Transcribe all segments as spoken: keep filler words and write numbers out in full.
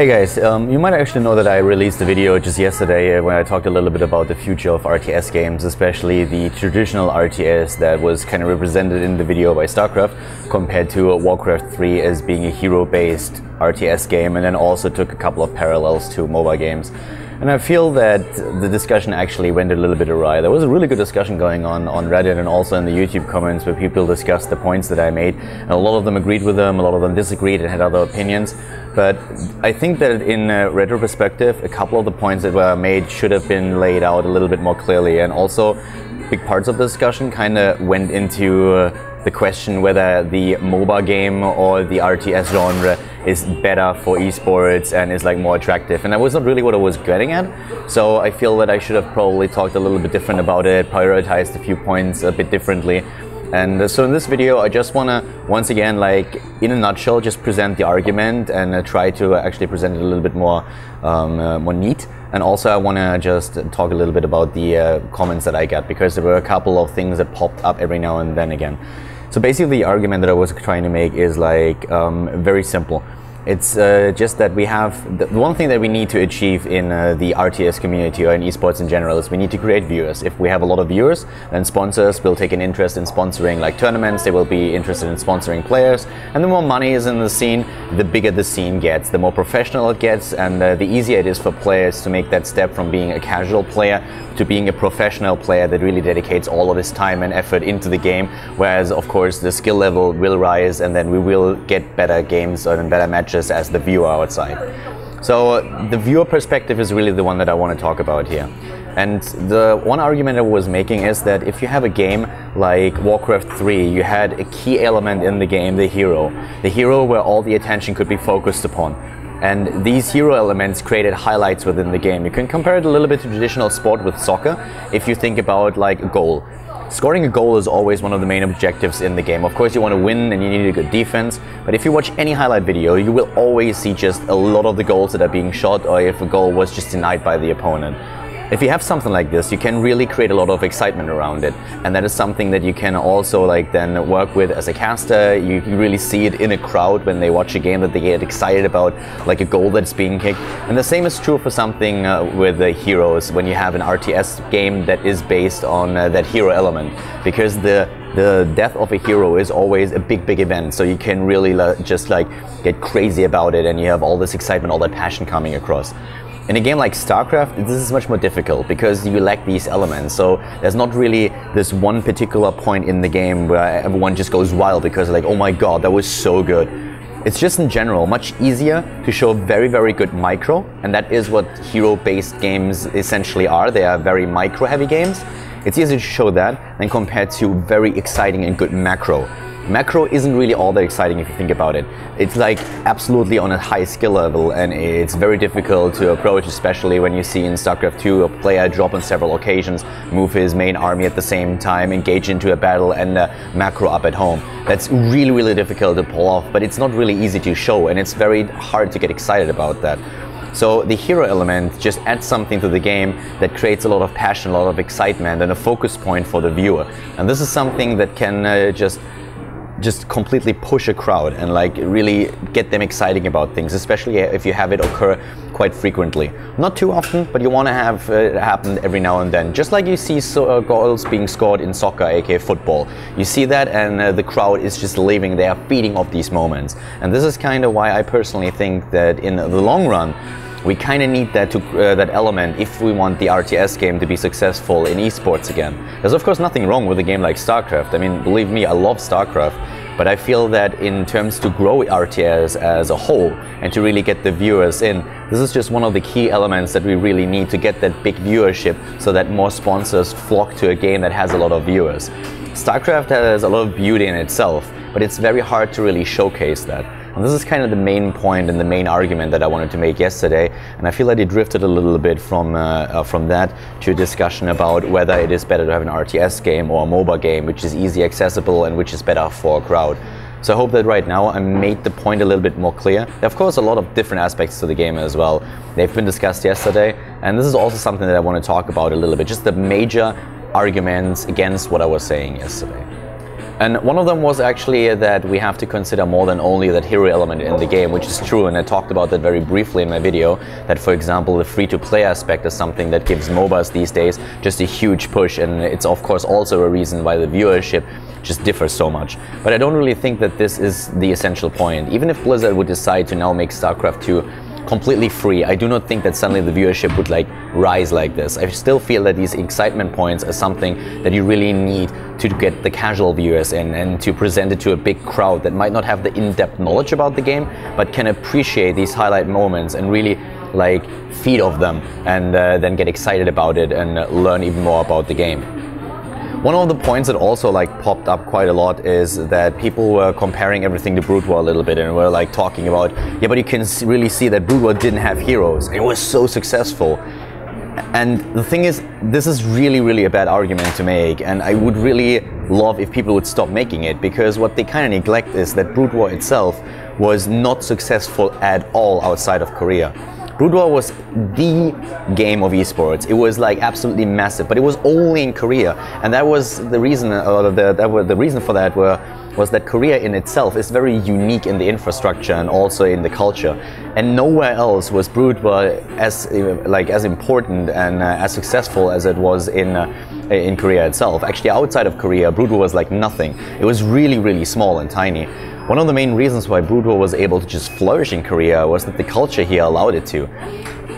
Hey guys, um, you might actually know that I released a video just yesterday when I talked a little bit about the future of R T S games, especially the traditional R T S that was kind of represented in the video by StarCraft compared to Warcraft three as being a hero-based R T S game, and then also took a couple of parallels to MOBA games. And I feel that the discussion actually went a little bit awry. There was a really good discussion going on on Reddit and also in the YouTube comments where people discussed the points that I made. And a lot of them agreed with them, a lot of them disagreed and had other opinions. But I think that in a retro perspective, a couple of the points that were made should have been laid out a little bit more clearly. And also, big parts of the discussion kind of went into uh, the question whether the MOBA game or the R T S genre is better for esports and is like more attractive, and that was not really what I was getting at. So I feel that I should have probably talked a little bit different about it, prioritized a few points a bit differently. And so in this video I just want to once again, like in a nutshell, just present the argument and uh, try to actually present it a little bit more um, uh, more neat. And also I want to just talk a little bit about the uh, comments that I got, because there were a couple of things that popped up every now and then again. So basically the argument that I was trying to make is like um, very simple. It's uh, just that we have, the one thing that we need to achieve in uh, the R T S community or in esports in general is we need to create viewers. If we have a lot of viewers, then sponsors will take an interest in sponsoring like tournaments, they will be interested in sponsoring players, and the more money is in the scene, the bigger the scene gets, the more professional it gets, and uh, the easier it is for players to make that step from being a casual player to being a professional player that really dedicates all of his time and effort into the game, whereas of course the skill level will rise and then we will get better games and better matches as the viewer outside. So uh, the viewer perspective is really the one that I want to talk about here. And the one argument I was making is that if you have a game like Warcraft three, you had a key element in the game, the hero. The hero where all the attention could be focused upon. And these hero elements created highlights within the game. You can compare it a little bit to traditional sport with soccer if you think about like a goal. Scoring a goal is always one of the main objectives in the game. Of course you want to win and you need a good defense, but if you watch any highlight video, you will always see just a lot of the goals that are being shot, or if a goal was just denied by the opponent. If you have something like this, you can really create a lot of excitement around it, and that is something that you can also like then work with as a caster. You can really see it in a crowd when they watch a game, that they get excited about like a goal that's being kicked. And the same is true for something uh, with the heroes when you have an R T S game that is based on uh, that hero element, because the The death of a hero is always a big, big event, so you can really just like get crazy about it and you have all this excitement, all that passion coming across. In a game like StarCraft, this is much more difficult because you lack these elements, so there's not really this one particular point in the game where everyone just goes wild because like, oh my god, that was so good. It's just in general much easier to show very, very good micro, and that is what hero-based games essentially are. They are very micro-heavy games. It's easier to show that than compared to very exciting and good macro. Macro isn't really all that exciting if you think about it. It's like absolutely on a high skill level, and it's very difficult to approach, especially when you see in StarCraft two a player drop on several occasions, move his main army at the same time, engage into a battle and uh, macro up at home. That's really, really difficult to pull off, but it's not really easy to show, and it's very hard to get excited about that. So the hero element just adds something to the game that creates a lot of passion, a lot of excitement, and a focus point for the viewer. And this is something that can uh, just just completely push a crowd and like really get them exciting about things, especially if you have it occur quite frequently. Not too often, but you want to have it happen every now and then. Just like you see so, uh, goals being scored in soccer, aka football. You see that and uh, the crowd is just living, they are feeding off these moments. And this is kind of why I personally think that in the long run, we kind of need that, to, uh, that element if we want the R T S game to be successful in esports again. There's of course nothing wrong with a game like StarCraft. I mean, believe me, I love StarCraft. But I feel that in terms to grow R T S as a whole and to really get the viewers in, this is just one of the key elements that we really need to get that big viewership, so that more sponsors flock to a game that has a lot of viewers. StarCraft has a lot of beauty in itself, but it's very hard to really showcase that. And this is kind of the main point and the main argument that I wanted to make yesterday, and I feel that it drifted a little bit from, uh, uh, from that to a discussion about whether it is better to have an R T S game or a MOBA game, which is easy accessible and which is better for a crowd. So I hope that right now I made the point a little bit more clear. There are of course a lot of different aspects to the game as well. They've been discussed yesterday, and this is also something that I want to talk about a little bit, just the major arguments against what I was saying yesterday. And one of them was actually that we have to consider more than only that hero element in the game, which is true, and I talked about that very briefly in my video, that for example the free-to-play aspect is something that gives MOBAs these days just a huge push, and it's of course also a reason why the viewership just differs so much. But I don't really think that this is the essential point. Even if Blizzard would decide to now make StarCraft two completely free, I do not think that suddenly the viewership would like rise like this. I still feel that these excitement points are something that you really need to get the casual viewers in and to present it to a big crowd that might not have the in-depth knowledge about the game, but can appreciate these highlight moments and really like feed off them and uh, then get excited about it and uh, learn even more about the game. One of the points that also like popped up quite a lot is that people were comparing everything to Brood War a little bit and were like talking about, yeah, but you can really see that Brood War didn't have heroes. It was so successful. And the thing is, this is really, really a bad argument to make, and I would really love if people would stop making it, because what they kind of neglect is that Brood War itself was not successful at all outside of Korea. Brood War was the game of esports. It was like absolutely massive, but it was only in Korea, and that was the reason. Uh, the, that were, the reason for that were was that Korea in itself is very unique in the infrastructure and also in the culture, and nowhere else was Brood War as like as important and uh, as successful as it was in uh, in Korea itself. Actually, outside of Korea, Brood War was like nothing. It was really, really small and tiny. One of the main reasons why Brood War was able to just flourish in Korea was that the culture here allowed it to.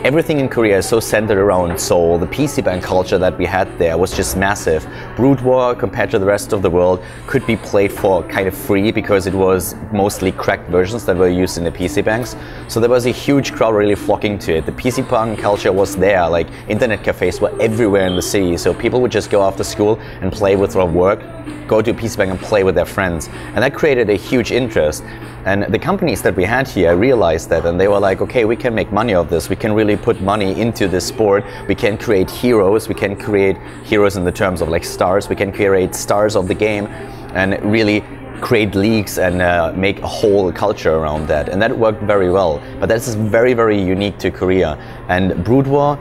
Everything in Korea is so centered around Seoul. The P C bang culture that we had there was just massive. Brood War, compared to the rest of the world, could be played for kind of free because it was mostly cracked versions that were used in the P C bangs. So there was a huge crowd really flocking to it. The P C bang culture was there, like internet cafes were everywhere in the city, so people would just go after school and play with their work, go to a P C bang and play with their friends. And that created a huge interest. And the companies that we had here realized that, and they were like, okay, we can make money of this. We can really put money into this sport. We can create heroes. We can create heroes in the terms of like stars. We can create stars of the game and really create leagues and uh, make a whole culture around that. And that worked very well. But that's very, very unique to Korea. And Brood War,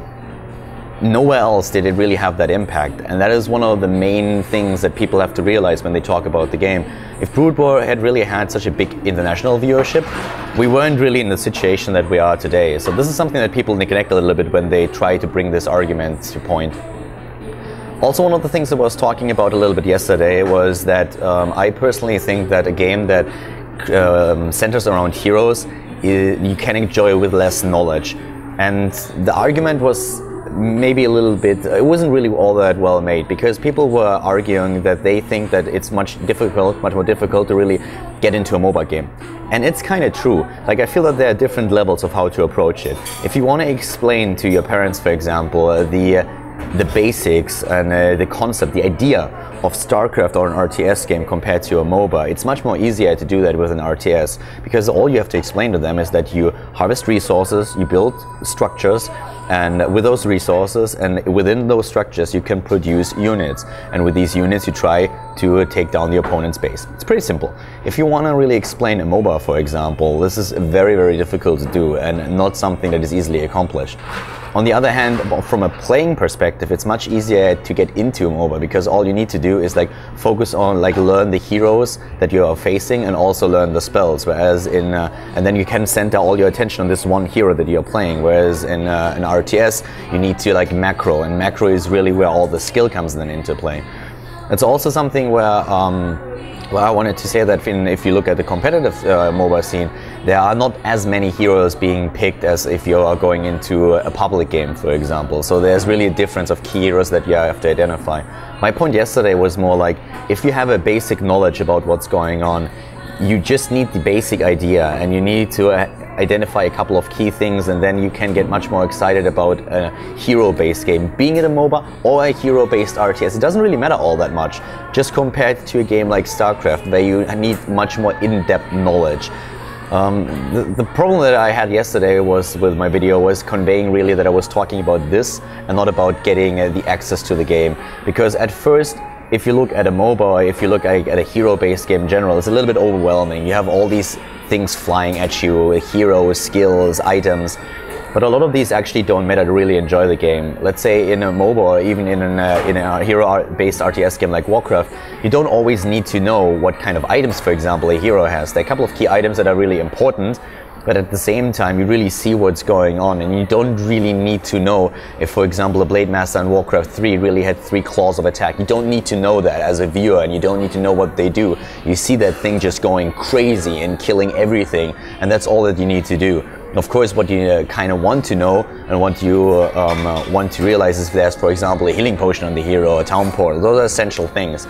nowhere else did it really have that impact, and that is one of the main things that people have to realize when they talk about the game. If Brood War had really had such a big international viewership, we weren't really in the situation that we are today. So this is something that people neglect a little bit when they try to bring this argument to point. Also, one of the things that I was talking about a little bit yesterday was that um, I personally think that a game that um, centers around heroes, it, you can enjoy with less knowledge. And the argument was maybe a little bit, it wasn't really all that well made, because people were arguing that they think that it's much difficult, much more difficult to really get into a MOBA game. And it's kind of true. Like, I feel that there are different levels of how to approach it. If you want to explain to your parents, for example, the the basics and uh, the concept, the idea of StarCraft or an R T S game compared to a MOBA, it's much more easier to do that with an R T S, because all you have to explain to them is that you harvest resources, you build structures, and with those resources and within those structures you can produce units, and with these units you try to take down the opponent's base. It's pretty simple. If you want to really explain a MOBA, for example, this is very, very difficult to do and not something that is easily accomplished. On the other hand, from a playing perspective, it's much easier to get into a MOBA, because all you need to do is like focus on like learn the heroes that you are facing and also learn the spells. Whereas in uh, and then you can center all your attention on this one hero that you're playing. Whereas in uh, an R T S, you need to like macro, and macro is really where all the skill comes then into play. It's also something where, um, where I wanted to say that in, if you look at the competitive uh, MOBA scene, there are not as many heroes being picked as if you are going into a public game, for example. So there's really a difference of key heroes that you have to identify. My point yesterday was more like, if you have a basic knowledge about what's going on, you just need the basic idea, and you need to uh, identify a couple of key things, and then you can get much more excited about a hero-based game, being it a MOBA or a hero-based R T S. It doesn't really matter all that much, just compared to a game like StarCraft, where you need much more in-depth knowledge. Um, the, the problem that I had yesterday was with my video was conveying really that I was talking about this and not about getting uh, the access to the game, because at first, if you look at a MOBA, or if you look at a hero-based game in general, it's a little bit overwhelming. You have all these things flying at you, heroes, skills, items, But a lot of these actually don't matter to really enjoy the game. Let's say in a MOBA or even in, an, uh, in a hero-based R T S game like Warcraft, you don't always need to know what kind of items, for example, a hero has. There are a couple of key items that are really important, but at the same time you really see what's going on, and you don't really need to know if, for example, a Blademaster in Warcraft three really had three claws of attack. You don't need to know that as a viewer, and you don't need to know what they do. You see that thing just going crazy and killing everything, and that's all that you need to do. Of course, what you uh, kind of want to know and what you uh, um, uh, want to realize is there's, for example, a healing potion on the hero, a town portal. Those are essential things.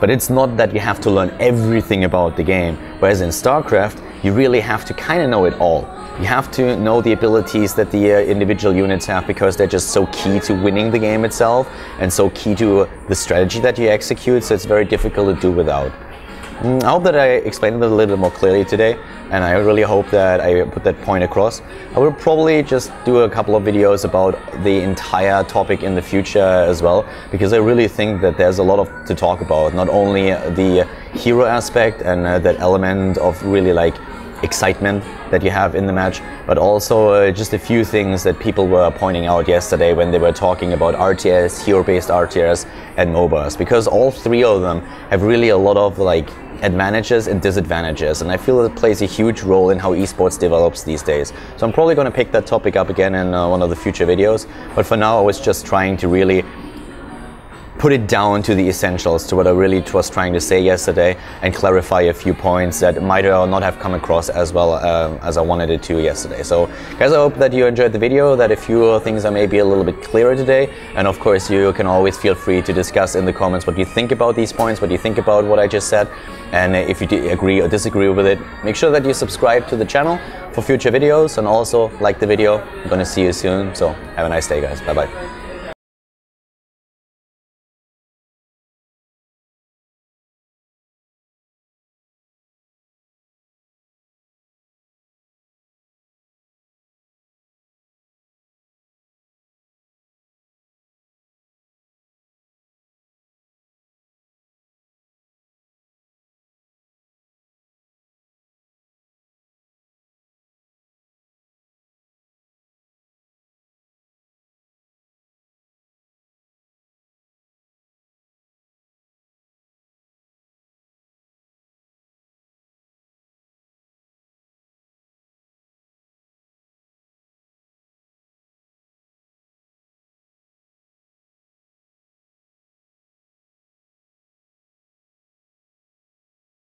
But it's not that you have to learn everything about the game. Whereas in StarCraft, you really have to kind of know it all. You have to know the abilities that the uh, individual units have, because they're just so key to winning the game itself and so key to uh, the strategy that you execute, so it's very difficult to do without. Mm, I hope that I explained it a little bit more clearly today, and I really hope that I put that point across. I will probably just do a couple of videos about the entire topic in the future as well, because I really think that there's a lot of, to talk about, not only the hero aspect and uh, that element of really like excitement that you have in the match, but also uh, just a few things that people were pointing out yesterday when they were talking about R T S, hero-based R T S and MOBAs, because all three of them have really a lot of like advantages and disadvantages, and I feel it plays a huge role in how esports develops these days. So I'm probably going to pick that topic up again in uh, one of the future videos, but for now I was just trying to really put it down to the essentials, to what I really was trying to say yesterday, and clarify a few points that might or not have come across as well uh, as I wanted it to yesterday. So guys, I hope that you enjoyed the video, that a few things are maybe a little bit clearer today, and of course you can always feel free to discuss in the comments what you think about these points, what you think about what I just said, and if you agree or disagree with it. Make sure that you subscribe to the channel for future videos, and also like the video. I'm gonna see you soon, so have a nice day guys, bye bye.